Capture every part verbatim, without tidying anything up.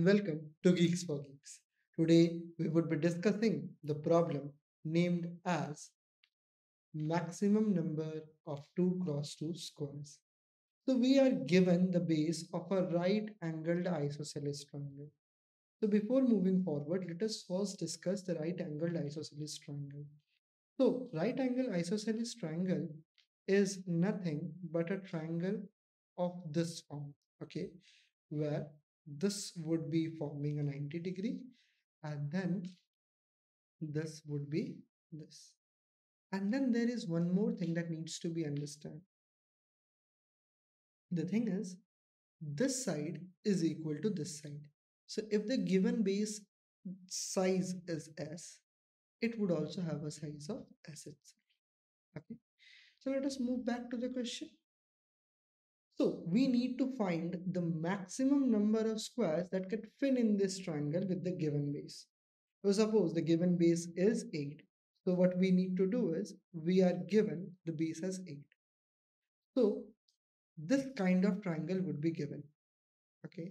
and welcome to Geeks for Geeks. Today we would be discussing the problem named as maximum number of two cross two squares. So we are given the base of a right angled isosceles triangle. So before moving forward, let us first discuss the right angled isosceles triangle. So right angle isosceles triangle is nothing but a triangle of this form, okay, where this would be forming a ninety degree and then this would be this. And then there is one more thing that needs to be understood. The thing is, this side is equal to this side. So if the given base size is S, it would also have a size of S itself. Okay. So let us move back to the question. So we need to find the maximum number of squares that can fit in this triangle with the given base. So suppose the given base is eight. So what we need to do is, we are given the base as eight. So this kind of triangle would be given. Okay.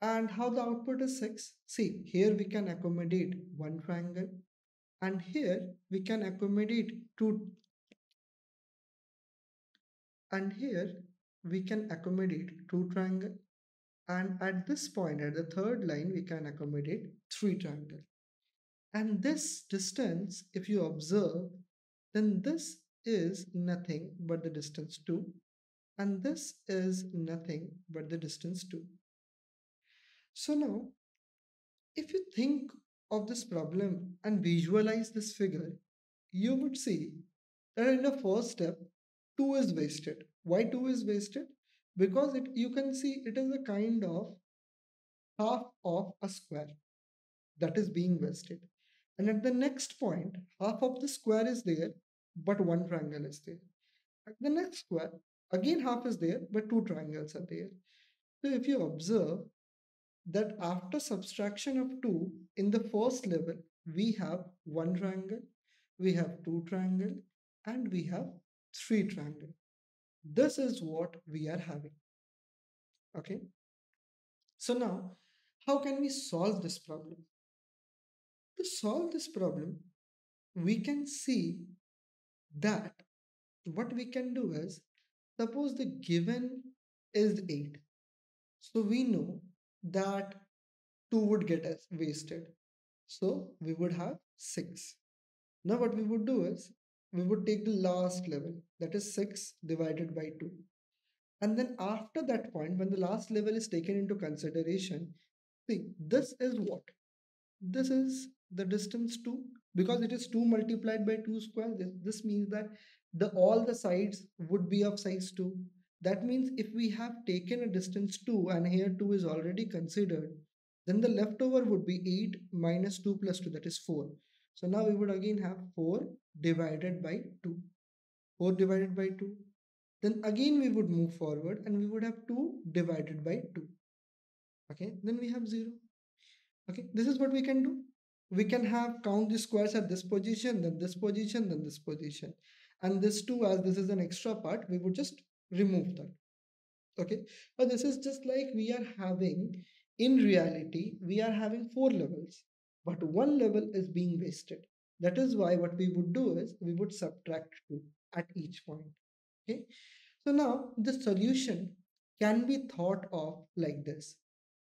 And how the output is six? See, here we can accommodate one triangle and here we can accommodate two, and here we can accommodate two triangle, and at this point, at the third line, we can accommodate three triangle. And this distance, if you observe, then this is nothing but the distance two, and this is nothing but the distance two. So now, if you think of this problem and visualize this figure, you would see that in the first step, two is wasted. Why two is wasted? Because it, you can see it is a kind of half of a square that is being wasted. And at the next point, half of the square is there, but one triangle is there. At the next square, again half is there, but two triangles are there. So if you observe, that after subtraction of two, in the first level, we have one triangle, we have two triangle, and we have three triangle. This is what we are having. Okay. So now, how can we solve this problem? To solve this problem, we can see that what we can do is, suppose the given is eight. So we know that two would get wasted. So we would have six. Now what we would do is, we would take the last level, that is six divided by two. And then after that point, when the last level is taken into consideration, see, this is what? This is the distance two, because it is two multiplied by two square. This, this means that the all the sides would be of size two. That means if we have taken a distance two and here two is already considered, then the leftover would be eight minus two plus two, that is four. So now we would again have four divided by two. four divided by two. Then again we would move forward and we would have two divided by two. Okay, then we have zero. Okay, this is what we can do. We can have count the squares at this position, then this position, then this position. And this two, as this is an extra part, we would just remove that. Okay, but this is just like we are having, in reality, we are having four levels, but one level is being wasted. That is why what we would do is we would subtract two at each point. Okay, so now the solution can be thought of like this,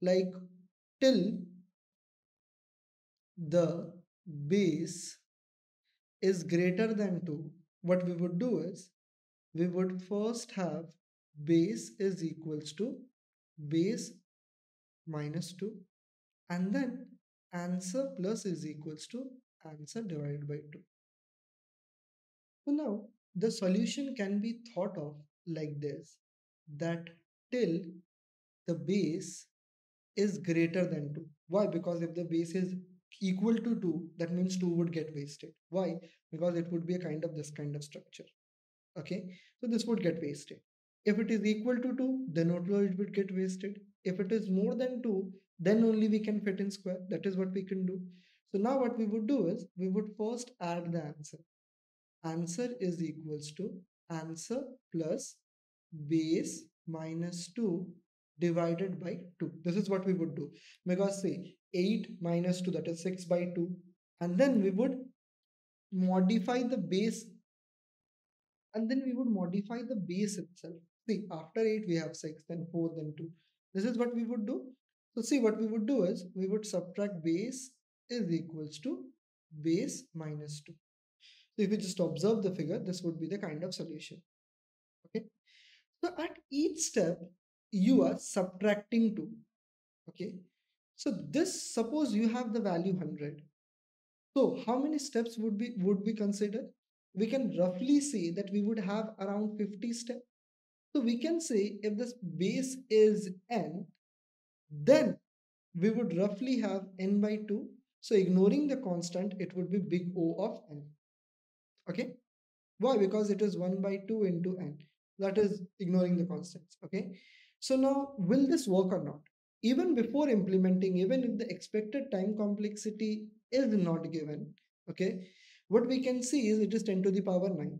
like till the base is greater than two, what we would do is we would first have base is equals to base minus two, and then answer plus is equals to answer divided by two. So now the solution can be thought of like this, that till the base is greater than two. Why? Because if the base is equal to two, that means two would get wasted. Why? Because it would be a kind of this kind of structure. Okay, so this would get wasted. If it is equal to two, then only it would get wasted. If it is more than two, then only we can fit in square. That is what we can do. So now what we would do is, we would first add the answer. Answer is equals to answer plus base minus two divided by two. This is what we would do, because see, eight minus two, that is six by two, and then we would modify the base and then we would modify the base itself. See, after eight we have six, then four, then two. This is what we would do. So see, what we would do is we would subtract base is equals to base minus two. So if you just observe the figure, this would be the kind of solution. Okay, so at each step you are subtracting two. Okay, so this, suppose you have the value one hundred. So how many steps would be would be considered? We can roughly say that we would have around fifty steps. So we can say if this base is n, then we would roughly have n by two. So ignoring the constant, it would be big O of n. Okay, why? Because it is one by two into n. That is ignoring the constants. Okay, so now will this work or not? Even before implementing, even if the expected time complexity is not given, okay, what we can see is it is ten to the power nine.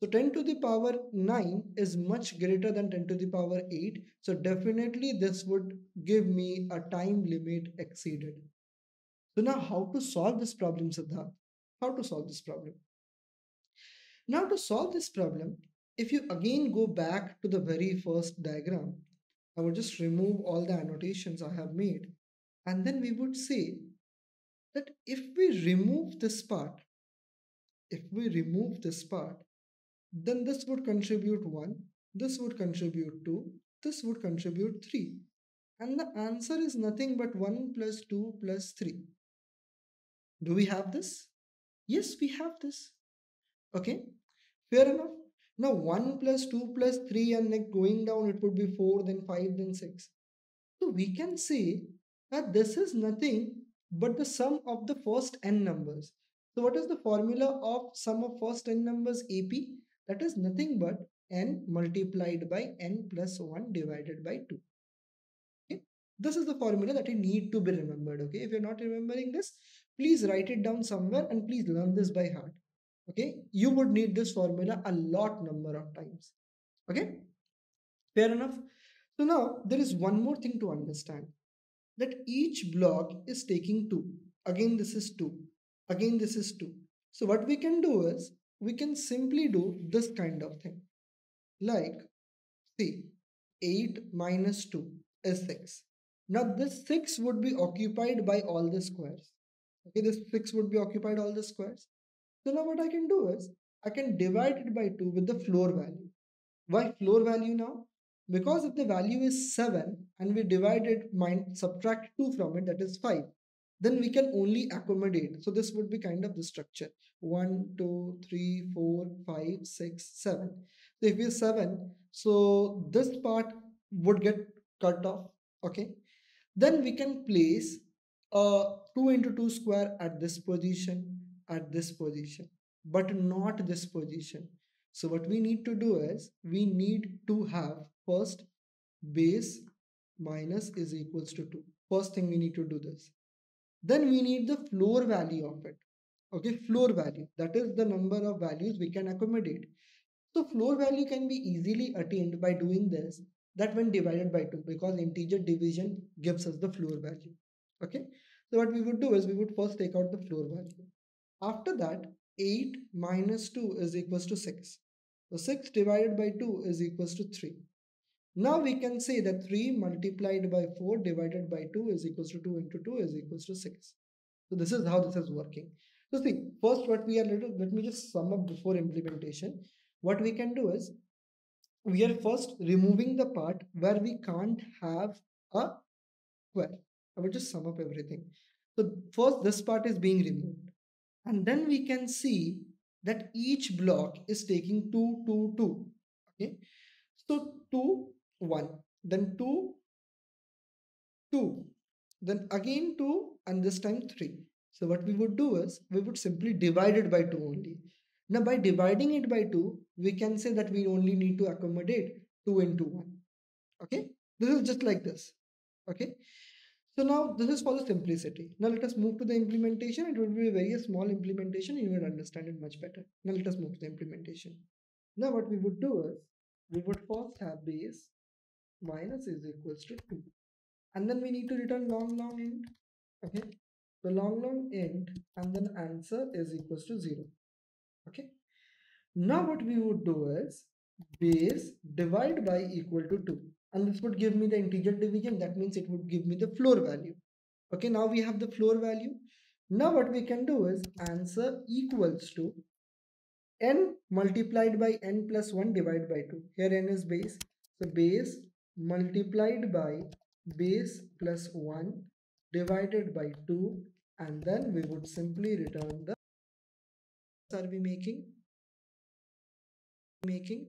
So ten to the power nine is much greater than ten to the power eight. So definitely this would give me a time limit exceeded. So now how to solve this problem, Siddharth? How to solve this problem? Now to solve this problem, if you again go back to the very first diagram, I would just remove all the annotations I have made. And then we would say that if we remove this part, if we remove this part, then this would contribute one, this would contribute two, this would contribute three. And the answer is nothing but one plus two plus three. Do we have this? Yes, we have this. Okay, fair enough. Now one plus two plus three, and like going down it would be four, then five, then six. So we can say that this is nothing but the sum of the first n numbers. So what is the formula of sum of first n numbers, A P? That is nothing but n multiplied by n plus one divided by two. Okay? This is the formula that you need to be remembered. Okay, if you're not remembering this, please write it down somewhere and please learn this by heart. Okay, you would need this formula a lot number of times. Okay, fair enough. So now there is one more thing to understand, that each block is taking two. Again, this is two. Again, this is two. So what we can do is we can simply do this kind of thing. Like, see, eight minus two is six. Now this six would be occupied by all the squares. Okay, this six would be occupied all the squares. So now what I can do is, I can divide it by two with the floor value. Why floor value now? Because if the value is seven and we divide it, subtract two from it, that is five, then we can only accommodate. So this would be kind of the structure. one, two, three, four, five, six, seven. So if we are seven, so this part would get cut off. Okay. Then we can place a two into two square at this position, at this position, but not this position. So what we need to do is we need to have first base minus is equals to two. First thing we need to do this. Then we need the floor value of it. Okay, floor value, that is the number of values we can accommodate. So floor value can be easily attained by doing this, that when divided by two, because integer division gives us the floor value. Okay, so what we would do is we would first take out the floor value. After that, eight minus two is equals to six. So six divided by two is equals to three. Now we can say that three multiplied by four divided by two is equals to two into two is equals to six. So this is how this is working. So see, first what we are, little, let me just sum up before implementation. What we can do is, we are first removing the part where we can't have a square. I will just sum up everything. So first this part is being removed. And then we can see that each block is taking two, two, two. Okay. So two, one, then two, two, then again two, and this time three. So what we would do is we would simply divide it by two only. Now by dividing it by two, we can say that we only need to accommodate two into one. Okay. This is just like this. Okay. So now this is for the simplicity. Now let us move to the implementation. It will be a very small implementation. You will understand it much better. Now let us move to the implementation. Now what we would do is we would first have base minus is equals to two, and then we need to return long long end. Okay, the long long end, and then answer is equals to zero. Okay, now what we would do is base divide by equal to two, and this would give me the integer division. That means it would give me the floor value. Okay, now we have the floor value. Now what we can do is answer equals to n multiplied by n plus one divided by two. Here n is base, so base multiplied by base plus one divided by two, and then we would simply return the are we making making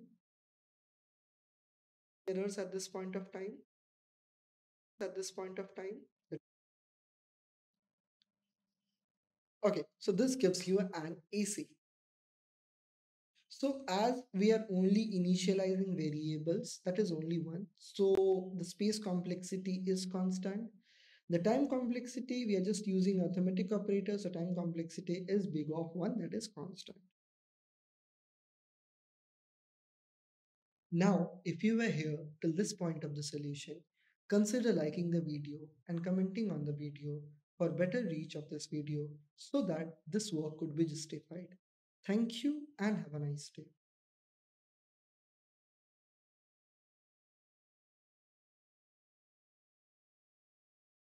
errors at this point of time at this point of time okay, so this gives you an A C. So as we are only initializing variables, that is only one, so the space complexity is constant. The time complexity, we are just using arithmetic operators, so time complexity is big of one, that is constant. Now, if you were here till this point of the solution, consider liking the video and commenting on the video for better reach of this video so that this work could be justified. Thank you and have a nice day.